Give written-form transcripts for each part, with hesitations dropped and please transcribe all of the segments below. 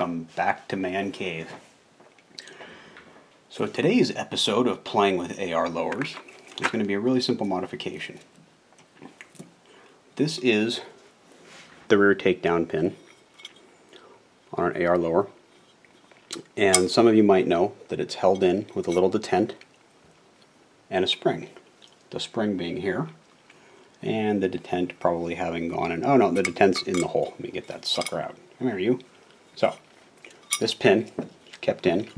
welcome back to Man Cave. So today's episode of Playing with AR Lowers is going to be a really simple modification. This is the rear takedown pin on an AR lower, and some of you might know that it's held in with a little detent and a spring. The spring being here, and the detent probably having gone in. Oh no, the detent's in the hole. Let me get that sucker out. Come here, you. So, this pin kept in. Let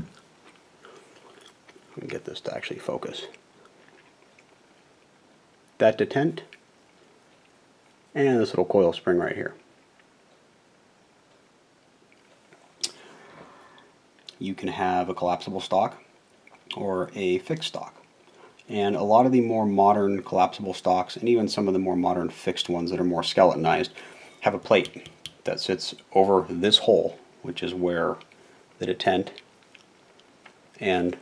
me get this to actually focus. That detent, and this little coil spring right here. You can have a collapsible stock or a fixed stock. And a lot of the more modern collapsible stocks, and even some of the more modern fixed ones that are more skeletonized, have a plate that sits over this hole, which is where the detent and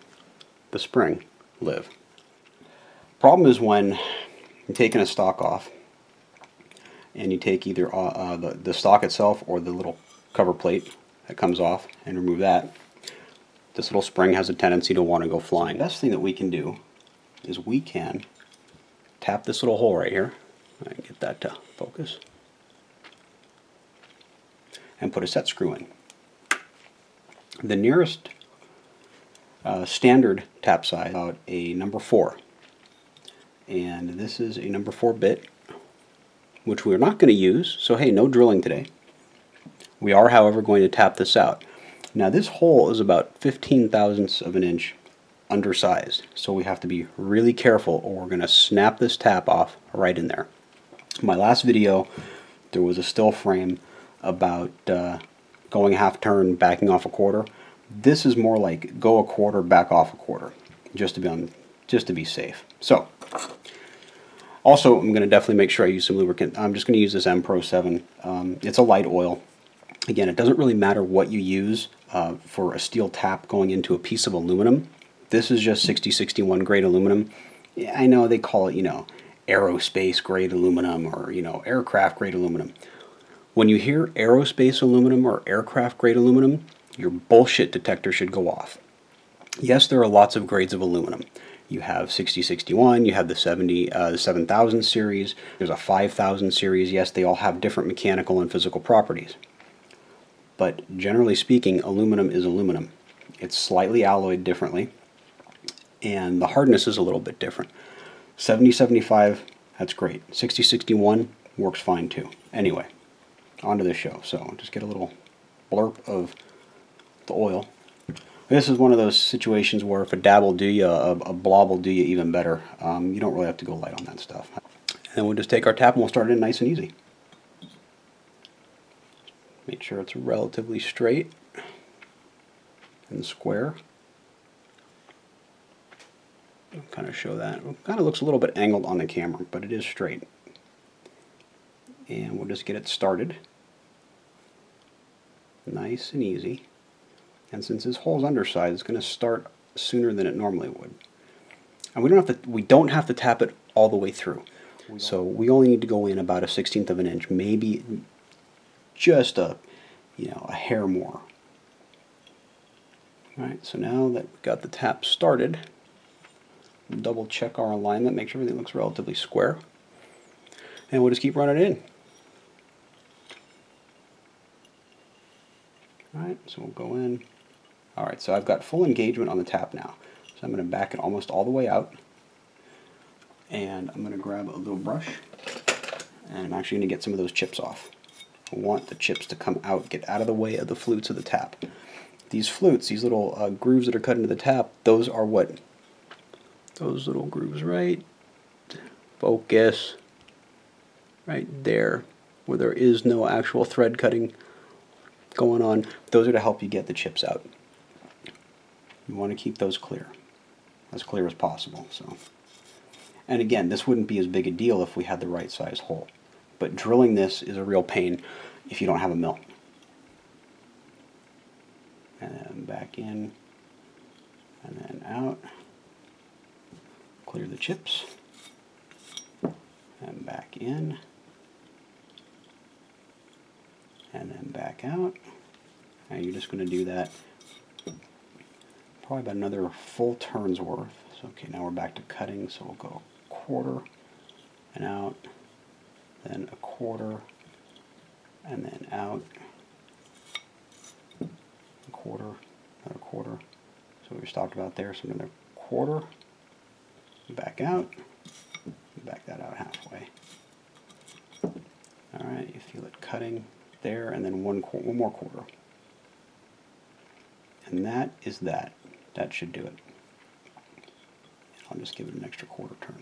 the spring live. Problem is when you're taking a stock off, and you take either the stock itself or the little cover plate that comes off and remove that, this little spring has a tendency to want to go flying. The best thing that we can do is we can tap this little hole right here, and get that to focus, and put a set screw in. The nearest standard tap size is about a number 4, and this is a number 4 bit, which we're not going to use, so hey, no drilling today. We are, however, going to tap this out. Now this hole is about 0.15 of an inch undersized, so we have to be really careful or we're going to snap this tap off right in there. In my last video there was a still frame about going half turn, backing off a quarter. This is more like go a quarter, back off a quarter, just to be safe. So also I'm going to definitely make sure I use some lubricant. I'm just going to use this M-Pro7. It's a light oil. Again, it doesn't really matter what you use for a steel tap going into a piece of aluminum. This is just 6061 grade aluminum. Yeah, I know they call it, you know, aerospace grade aluminum or, you know, aircraft grade aluminum. When you hear aerospace aluminum or aircraft grade aluminum, your bullshit detector should go off. Yes, there are lots of grades of aluminum. You have 6061, you have the 7000 series, there's a 5000 series. Yes, they all have different mechanical and physical properties. But generally speaking, aluminum is aluminum. It's slightly alloyed differently, and the hardness is a little bit different. 7075, that's great. 6061 works fine too. Anyway, on to this show. So just get a little blurb of the oil. This is one of those situations where if a dab will do you, a blob will do you even better. You don't really have to go light on that stuff. And then we'll just take our tap and we'll start it in nice and easy. Make sure it's relatively straight and square. I'll kind of show that. It kind of looks a little bit angled on the camera, but it is straight. And we'll just get it started. Nice and easy. And since this hole's underside, it's going to start sooner than it normally would. And we don't have to tap it all the way through. So we only need to go in about a 0.16 of an inch, maybe just a hair more. All right, so now that we've got the tap started, double check our alignment, make sure everything looks relatively square, and we'll just keep running in. Alright, so we'll go in. Alright, so I've got full engagement on the tap now. So I'm going to back it almost all the way out, and I'm going to grab a little brush, and I'm actually going to get some of those chips off. I want the chips to come out, get out of the way of the flutes of the tap. These flutes, these little grooves that are cut into the tap, those are what? Those little grooves, right? Focus. Right there, where there is no actual thread cutting going on. Those are to help you get the chips out. You want to keep those clear as possible. So, and again, this wouldn't be as big a deal if we had the right size hole. But drilling this is a real pain if you don't have a mill. And back in, and then out. Clear the chips, and back in, and then back out, and you're just going to do that probably about another full turn's worth. So okay, now we're back to cutting, so we'll go a quarter and out, then a quarter and then out, a quarter, another quarter. So we stopped about there, so another quarter, back out, back that out halfway. Alright, you feel it cutting there, and then one more quarter. And that is that. That should do it. And I'll just give it an extra quarter turn,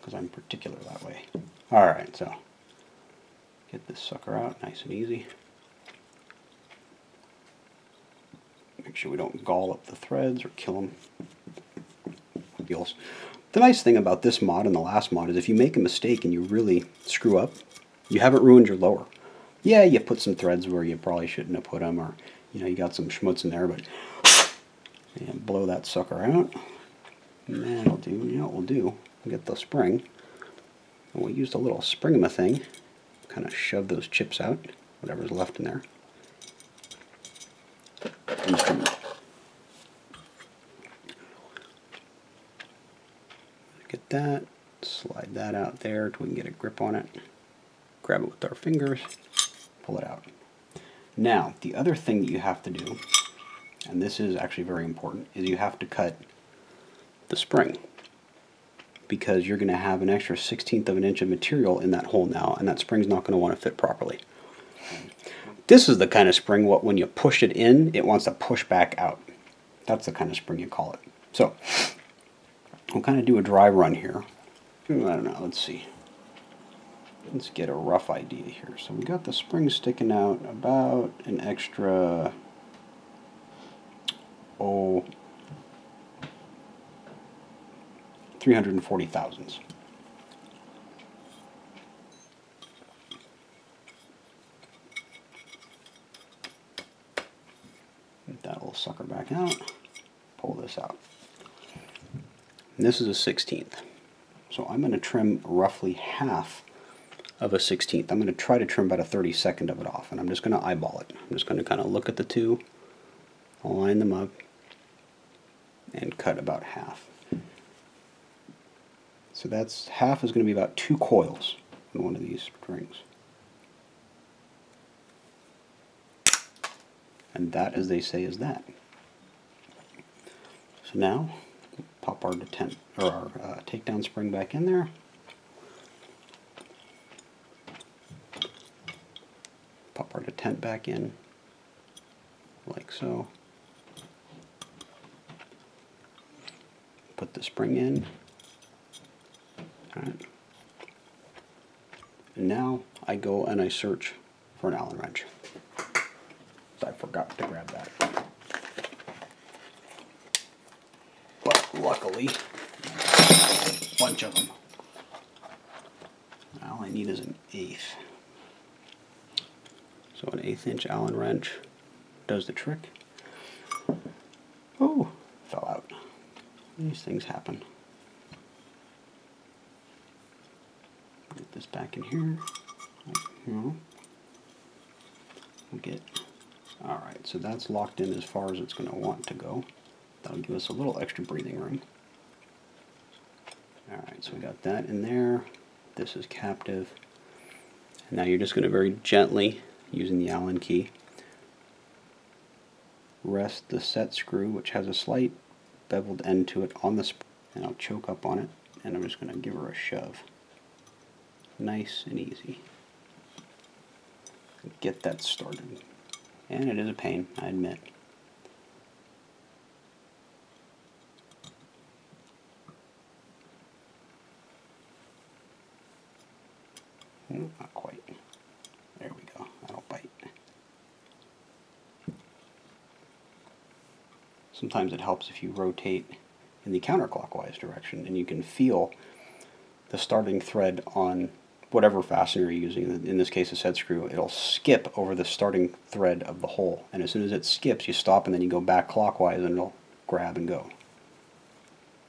because I'm particular that way. Alright, so get this sucker out nice and easy. Make sure we don't gall up the threads or kill them. The nice thing about this mod and the last mod is if you make a mistake and you really screw up, you haven't ruined your lower. Yeah, you put some threads where you probably shouldn't have put them, or you know, you got some schmutz in there, but and blow that sucker out. And that'll do. You know what we'll do? We'll get the spring, and we'll use the little spring-a-ma thing, kind of shove those chips out, whatever's left in there. And get that, slide that out there until we can get a grip on it, grab it with our fingers, pull it out. Now, the other thing that you have to do, and this is actually very important, is you have to cut the spring, because you're going to have an extra 1/16 of an inch of material in that hole now, and that spring's not going to want to fit properly. This is the kind of spring what when you push it in, it wants to push back out. That's the kind of spring you call it. So we'll kind of do a dry run here. I don't know, let's see. Let's get a rough idea here. So we got the spring sticking out about an extra, oh, 340 thousandths. Get that little sucker back out, pull this out. This is a 1/16, so I'm going to trim roughly half of a 1/16. I'm going to try to trim about a 32nd of it off, and I'm just going to eyeball it. I'm just going to kind of look at the two, line them up, and cut about half. So that's half is going to be about 2 coils in one of these strings, and that, as they say, is that. So now, pop our takedown spring back in there. Pop our detent back in, like so. Put the spring in. All right. And now I go and I search for an Allen wrench. I forgot to grab that. Luckily, a bunch of them. All I need is an 1/8. So an 1/8 inch Allen wrench does the trick. Oh, fell out. These things happen. Get this back in here. We'll get. All right, so that's locked in as far as it's going to want to go. That'll give us a little extra breathing room. Alright, so we got that in there. This is captive. And now you're just going to very gently, using the Allen key, rest the set screw, which has a slight beveled end to it, on the spring. And I'll choke up on it, and I'm just going to give her a shove. Nice and easy. Get that started. And it is a pain, I admit. Not quite. There we go. That'll bite. Sometimes it helps if you rotate in the counterclockwise direction, and you can feel the starting thread on whatever fastener you're using. In this case, a set screw. It'll skip over the starting thread of the hole, and as soon as it skips, you stop, and then you go back clockwise, and it'll grab and go.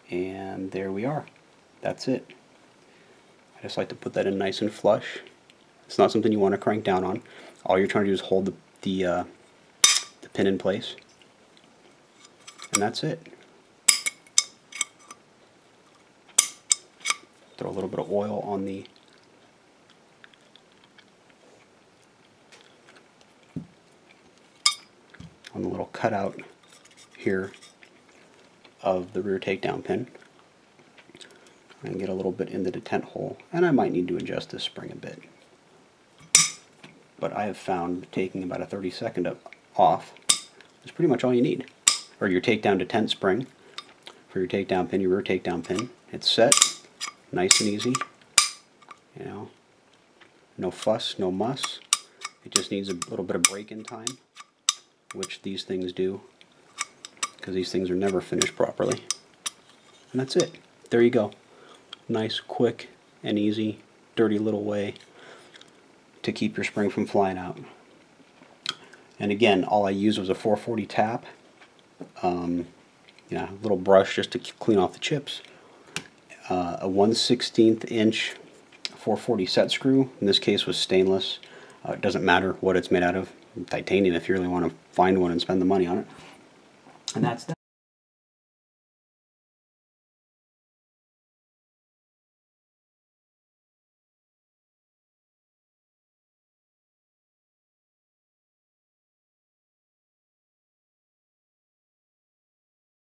And there we are. That's it. I just like to put that in nice and flush. It's not something you want to crank down on. All you're trying to do is hold the the pin in place, and that's it. Throw a little bit of oil on the little cutout here of the rear takedown pin, and get a little bit in the detent hole. And I might need to adjust this spring a bit, but I have found taking about a 32nd off is pretty much all you need. Or your takedown detent spring for your takedown pin, your rear takedown pin. It's set, nice and easy. You know, no fuss, no muss. It just needs a little bit of break in time, which these things do, because these things are never finished properly. And that's it. There you go. Nice, quick, and easy, dirty little way to keep your spring from flying out. And again, all I used was a 440 tap, you know, a little brush just to clean off the chips, a 1/16 inch 440 set screw. In this case was stainless. It doesn't matter what it's made out of. Titanium if you really want to find one and spend the money on it. And that's that.